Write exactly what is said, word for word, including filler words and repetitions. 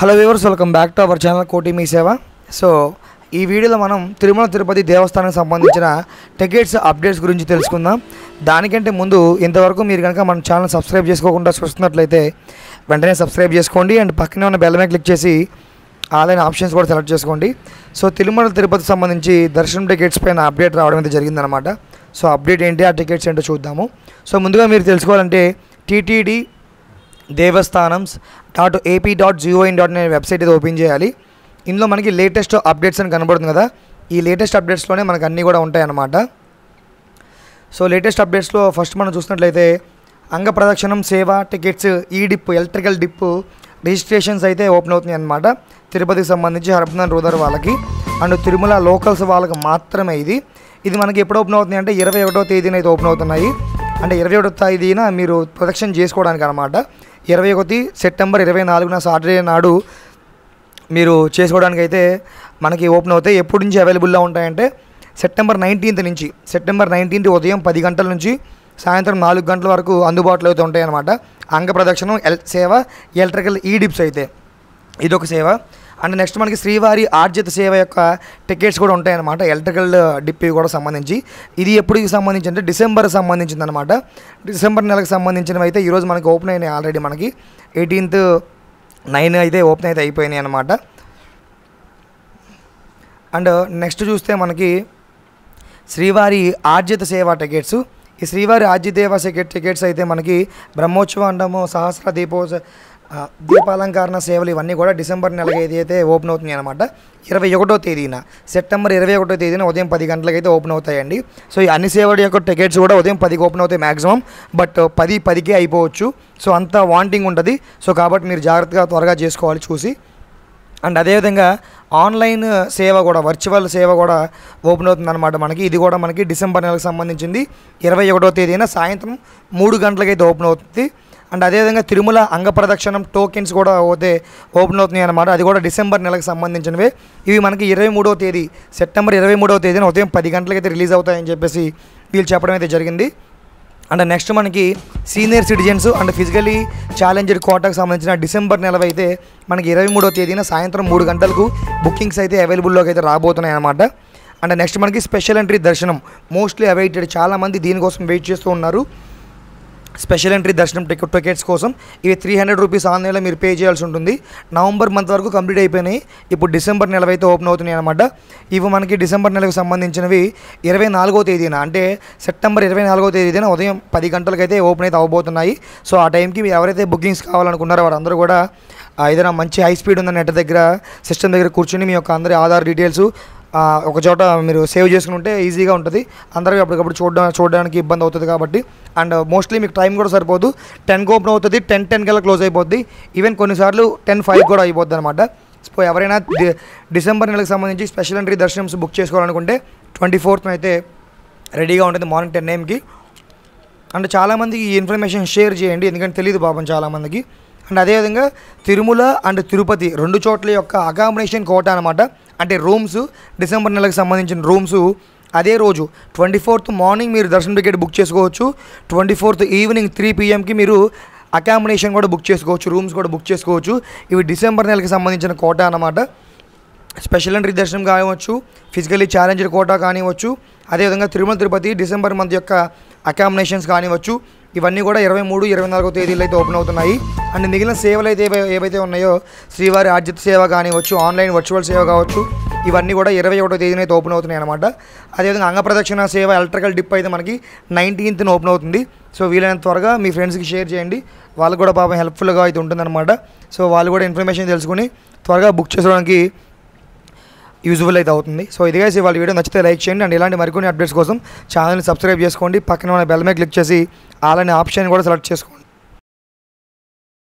Hello viewers, welcome back to our channel కోటి మీ సేవ. So ఈ వీడియోలో మనం తిరుమల తిరుపతి దేవస్థానానికి సంబంధించిన టికెట్స్ అప్డేట్స్ గురించి తెలుసుకుందాం. దానికంటే ముందు ఇంతవరకు మీరు కనుక మన ఛానల్ సబ్స్క్రైబ్ చేసుకోకుండా చూస్తున్నట్లయితే వెంటనే సబ్స్క్రైబ్ చేసుకోండి అండ్ పక్కనే ఉన్న బెల్ మీద క్లిక్ చేసి ఆన్లైన్ ఆప్షన్స్ కూడా సెలెక్ట్ చేసుకోండి. సో తిరుమల తిరుపతి సంబంధించి దర్శనం టికెట్స్ పైన అప్డేట్ రావడం అయితే జరిగిందనమాట. సో అప్డేట్ ఏంటి, ఆ టికెట్స్ ఏంటో చూద్దాము. సో ముందుగా మీరు తెలుసుకోవాలంటే TTD devasthanams dot AP dot GON dot నేను వెబ్సైట్ అయితే ఓపెన్ చేయాలి. ఇందులో మనకి లేటెస్ట్ అప్డేట్స్ అని కనబడుతుంది కదా, ఈ లేటెస్ట్ అప్డేట్స్లోనే మనకు అన్నీ కూడా ఉంటాయన్నమాట. సో లేటెస్ట్ అప్డేట్స్లో ఫస్ట్ మనం చూసినట్లయితే అంగ ప్రదక్షిణం సేవ టికెట్స్ ఈ డిప్పు ఎలక్ట్రికల్ డిప్పు రిజిస్ట్రేషన్స్ అయితే ఓపెన్ అవుతున్నాయి అన్నమాట. తిరుపతికి సంబంధించి హరపనన్ రూదర్ వాళ్ళకి అండ్ తిరుమల లోకల్స్ వాళ్ళకి మాత్రమే ఇది ఇది మనకి ఎప్పుడు ఓపెన్ అవుతుంది అంటే ఇరవై ఒకటో తేదీన అయితే ఓపెన్ అవుతున్నాయి. అంటే ఇరవై ఒకటో తేదీన మీరు ప్రదక్షిణ చేసుకోవడానికి అనమాట. ఇరవై ఒకటి సెప్టెంబర్ ఇరవై నాలుగున సాటర్డే నాడు మీరు చేసుకోవడానికి అయితే మనకి ఓపెన్ అవుతాయి. ఎప్పటి నుంచి అవైలబుల్లో ఉంటాయంటే సెప్టెంబర్ నైన్టీన్త్ నుంచి సెప్టెంబర్ నైన్టీన్త్ ఉదయం పది గంటల నుంచి సాయంత్రం నాలుగు గంటల వరకు అందుబాటులో అయితే ఉంటాయన్నమాట. అంగ ప్రదక్షిణం ఎల్ సేవ ఎలక్ట్రికల్ ఈ డిప్స్ అయితే ఇదొక సేవ. అండ్ నెక్స్ట్ మనకి శ్రీవారి ఆర్జిత సేవ యొక్క టికెట్స్ కూడా ఉంటాయన్నమాట. ఎలక్ట్రికల్ డిప్పి కూడా సంబంధించి ఇది ఎప్పటికి సంబంధించి అంటే డిసెంబర్ సంబంధించిందనమాట. డిసెంబర్ నెలకు సంబంధించినవి అయితే ఈరోజు మనకి ఓపెన్ అయినాయి. ఆల్రెడీ మనకి ఎయిటీన్త్ నైన్ అయితే ఓపెన్ అయితే అయిపోయినాయి అనమాట. అండ్ నెక్స్ట్ చూస్తే మనకి శ్రీవారి ఆర్జిత సేవ టికెట్స్ ఈ శ్రీవారి ఆర్జిదేవ సెకెట్ టికెట్స్ అయితే మనకి బ్రహ్మోత్సవం అంటాము, సహస్ర దీపోత్సవ దీపాలంకరణ సేవలు ఇవన్నీ కూడా డిసెంబర్ నెలకి ఏదైతే ఓపెన్ అవుతున్నాయి అనమాట. ఇరవై ఒకటో తేదీన సెప్టెంబర్ ఇరవై ఒకటో తేదీన ఉదయం పది గంటలకైతే ఓపెన్ అవుతాయండి. సో ఈ అన్ని సేవల యొక్క టికెట్స్ కూడా ఉదయం పదికి ఓపెన్ అవుతాయి మ్యాక్సిమం, బట్ పది పదికే అయిపోవచ్చు. సో అంత వాంటింగ్ ఉంటుంది. సో కాబట్టి మీరు జాగ్రత్తగా త్వరగా చేసుకోవాలి చూసి. అండ్ అదేవిధంగా ఆన్లైన్ సేవ కూడా వర్చువల్ సేవ కూడా ఓపెన్ అవుతుంది అనమాట మనకి. ఇది కూడా మనకి డిసెంబర్ నెలకు సంబంధించింది ఇరవై ఒకటో తేదీన సాయంత్రం మూడు గంటలకైతే ఓపెన్ అవుతుంది. అండ్ అదేవిధంగా తిరుమల అంగప్రదక్షిణం టోకెన్స్ కూడా అయితే ఓపెన్ అవుతున్నాయి అన్నమాట. అది కూడా డిసెంబర్ నెలకు సంబంధించినవే. ఇవి మనకి ఇరవై మూడవ తేదీ సెప్టెంబర్ ఇరవై మూడవ తేదీన ఉదయం పది గంటలకైతే రిలీజ్ అవుతాయని చెప్పేసి వీళ్ళు చెప్పడం అయితే జరిగింది. అండ్ నెక్స్ట్ మనకి senior citizens and physically challenged కోటాకు సంబంధించిన డిసెంబర్ నెలవైతే మనకి ఇరవై మూడో తేదీన సాయంత్రం మూడు గంటలకు బుకింగ్స్ అయితే అవైలబుల్లోకి అయితే రాబోతున్నాయి అన్నమాట. అండ్ నెక్స్ట్ మనకి స్పెషల్ ఎంట్రీ దర్శనం మోస్ట్లీ అవైటెడ్, చాలామంది దీనికోసం వెయిట్ చేస్తూ ఉన్నారు. స్పెషల్ ఎంట్రీ దర్శనం టికెట్ టికెట్స్ కోసం ఇవి త్రీ హండ్రెడ్ రూపీస్ ఆన్లైన్లో మీరు పే చేయాల్సి ఉంటుంది. నవంబర్ మంత్ వరకు కంప్లీట్ అయిపోయినాయి, ఇప్పుడు డిసెంబర్ నెల అయితే ఓపెన్ అవుతున్నాయి అన్నమాట. ఇవి మనకి డిసెంబర్ నెలకు సంబంధించినవి ఇరవై నాలుగో తేదీన అంటే సెప్టెంబర్ ఇరవై నాలుగో తేదీన ఉదయం పది గంటలకైతే ఓపెన్ అయితే అవ్వబోతున్నాయి. సో ఆ టైంకి ఎవరైతే బుకింగ్స్ కావాలనుకున్నారో వారందరూ కూడా ఏదైనా మంచి హై స్పీడ్ ఉన్న నెట్ దగ్గర సిస్టమ్ దగ్గర కూర్చుని మీ యొక్క అందరి ఆధార్ డీటెయిల్స్ ఒక చోట మీరు సేవ్ చేసుకుని ఉంటే ఈజీగా ఉంటుంది. అందరికీ అప్పటికప్పుడు చూడడా చూడడానికి ఇబ్బంది అవుతుంది కాబట్టి. అండ్ మోస్ట్లీ మీకు టైం కూడా సరిపోదు. టెన్కి ఓపెన్ అవుతుంది, టెన్ టెన్ కల్లా క్లోజ్ అయిపోద్ది. ఈవెన్ కొన్నిసార్లు టెన్ ఫైవ్ కూడా అయిపోద్ది అనమాట. సో ఎవరైనా డిసెంబర్ నెలకు సంబంధించి స్పెషల్ ఎంట్రీ దర్శనమ్స్ బుక్ చేసుకోవాలనుకుంటే ట్వంటీ ఫోర్త్న అయితే రెడీగా ఉంటుంది మార్నింగ్ టెన్ ఏఎంకి. అండ్ చాలామందికి ఈ ఇన్ఫర్మేషన్ షేర్ చేయండి, ఎందుకంటే తెలియదు పాపం చాలామందికి. అండ్ అదేవిధంగా తిరుమల అండ్ తిరుపతి రెండు చోట్ల యొక్క అకామిడేషన్ కోటా అనమాట. అంటే రూమ్స్ డిసెంబర్ నెలకు సంబంధించిన రూమ్స్ అదే రోజు ట్వంటీ ఫోర్త్ మార్నింగ్ మీరు దర్శనం టికెట్ బుక్ చేసుకోవచ్చు. ట్వంటీ ఫోర్త్ ఈవినింగ్ త్రీ పీఎంకి మీరు అకామిడేషన్ కూడా బుక్ చేసుకోవచ్చు, రూమ్స్ కూడా బుక్ చేసుకోవచ్చు. ఇవి డిసెంబర్ నెలకు సంబంధించిన కోటా అనమాట. స్పెషల్ ఎంట్రీ దర్శనం కావచ్చు, ఫిజికలీ ఛాలెంజ్డ్ కోటా కానివ్వచ్చు, అదేవిధంగా తిరుమల తిరుపతి డిసెంబర్ మంత్ యొక్క అకామిడేషన్స్ కానివ్వచ్చు. ఇవన్నీ కూడా ఇరవై మూడు ఇరవై నాలుగో తేదీలు అయితే ఓపెన్ అవుతున్నాయి. అండ్ మిగిలిన సేవలు అయితే ఏవైతే ఉన్నాయో శ్రీవారి ఆర్జిత సేవ కానివ్వచ్చు, ఆన్లైన్ వర్చువల్ సేవ కావచ్చు, ఇవన్నీ కూడా ఇరవై ఒకటో తేదీన అయితే ఓపెన్ అవుతున్నాయి అనమాట. అదేవిధంగా అంగప్రదక్షిణ సేవ ఎలక్ట్రికల్ డిప్ అయితే మనకి నైన్టీన్త్న ఓపెన్ అవుతుంది. సో వీలైనంత త్వరగా మీ ఫ్రెండ్స్కి షేర్ చేయండి, వాళ్ళు కూడా పాపం హెల్ప్ఫుల్గా అయితే ఉంటుందన్నమాట. సో వాళ్ళు కూడా ఇన్ఫర్మేషన్ తెలుసుకుని త్వరగా బుక్ చేసుకోవడానికి యూజ్ఫుల్ అయితే అవుతుంది. సో ఇదిగా వాళ్ళ వీడియో నచ్చితే లైక్ చేయండి అండ్ ఇలాంటి మరికొన్ని అప్డేట్స్ కోసం ఛానల్ని సబ్స్క్రైబ్ చేసుకోండి. పక్కన మన బెల్ మీద క్లిక్ చేసి అలానే ఆప్షన్ కూడా సెలెక్ట్ చేసుకోండి.